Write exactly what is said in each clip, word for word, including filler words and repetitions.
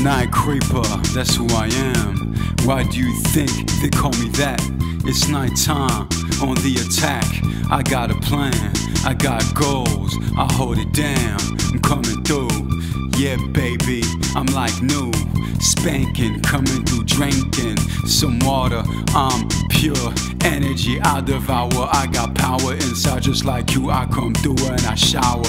Nightcreeper, that's who I am. Why do you think they call me that? It's nighttime, on the attack. I got a plan, I got goals, I hold it down, I'm coming through. Yeah baby, I'm like new, spanking, coming through drinking some water. I'm pure energy, I devour. I got power inside just like you, I come through and I shower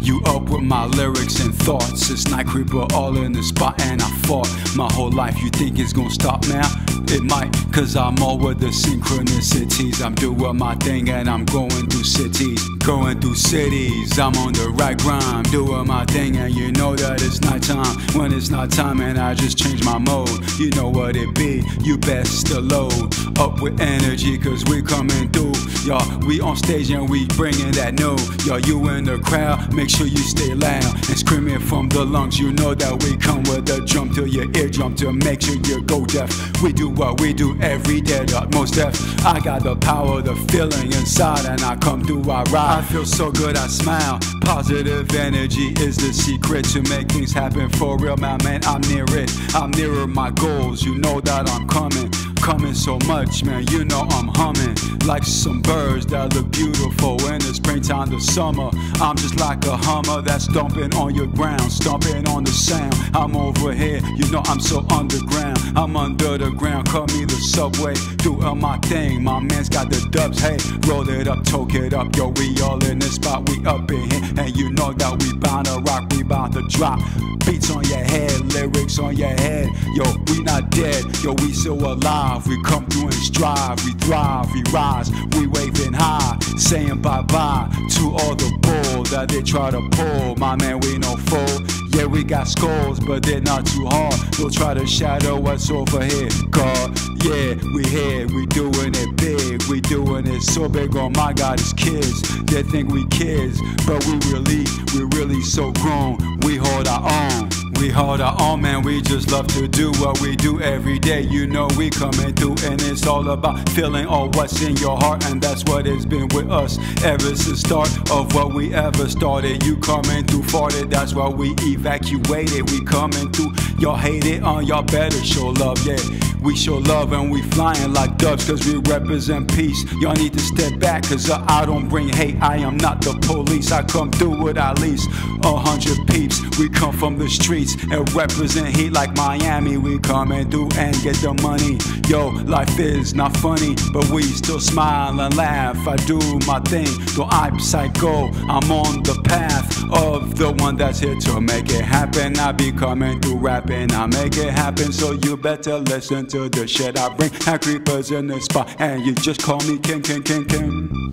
you up with my lyrics and thoughts. It's Nightcreeper all in the spot and I fought my whole life. You think it's gonna stop now? It might, cause I'm all with the synchronicities. I'm doing my thing and I'm going through cities. Going through cities, I'm on the right grind. Doing my thing and you know that it's nighttime. When it's nighttime and I just change my mode, you know what it be, you best to load up with energy cause we coming through. Y'all, we on stage and we bringing that new. Y'all, you in the crowd, make sure you stay loud and screaming from the lungs. You know that we come with a jump to your eardrum to make sure you go deaf. We do what we do every day, the utmost depth. I got the power, the feeling inside, and I come through, I ride. I feel so good, I smile. Positive energy is the secret to make things happen for real, my man. I'm near it, I'm nearer my goals. You know that I'm coming, coming so much, man. You know I'm humming like some birds that look beautiful in the springtime to summer. I'm just like a hummer that's dumping on your ground, stomping on the sound. I'm over here, you know I'm so underground. I'm under the ground, call me the subway. Doing my thing, my man's got the dubs. Hey, roll it up, toke it up, yo. We all in this spot, we up in here, and you know that we bound to rock, we bound to drop. Beats on your head, lyrics on your head. Yo, we not dead, yo, we still alive. We come through and strive, we thrive, we rise. We waving high, saying bye-bye to all the bull that they try to pull. My man, we no fool. Yeah, we got skulls, but they're not too hard. They'll try to shadow what's over here, God. Yeah, we here, we doing it big. We doing it so big, oh my God, it's kids. They think we kids, but we really, we really so grown. We hold our own. We hold our own, man, we just love to do what we do every day. You know we coming through and it's all about feeling all what's in your heart. And that's what it's been with us ever since start of what we ever started. You coming through farted, that's why we evacuated. We coming through, y'all hate it on, uh, y'all better show love, yeah. We show love and we flying like doves cause we represent peace. Y'all need to step back cause uh, I don't bring hate, I am not the police. I come through with at least a hundred peeps. We come from the streets and represent heat like Miami. We coming through and get the money. Yo, life is not funny, but we still smile and laugh. I do my thing, though I'm psycho. I'm on the path of the one that's here to make it happen. I be coming through rapping, I make it happen. So you better listen to the shit I bring. I creepers in the spot, and you just call me King, King, King, King.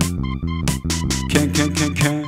King, King, King, King.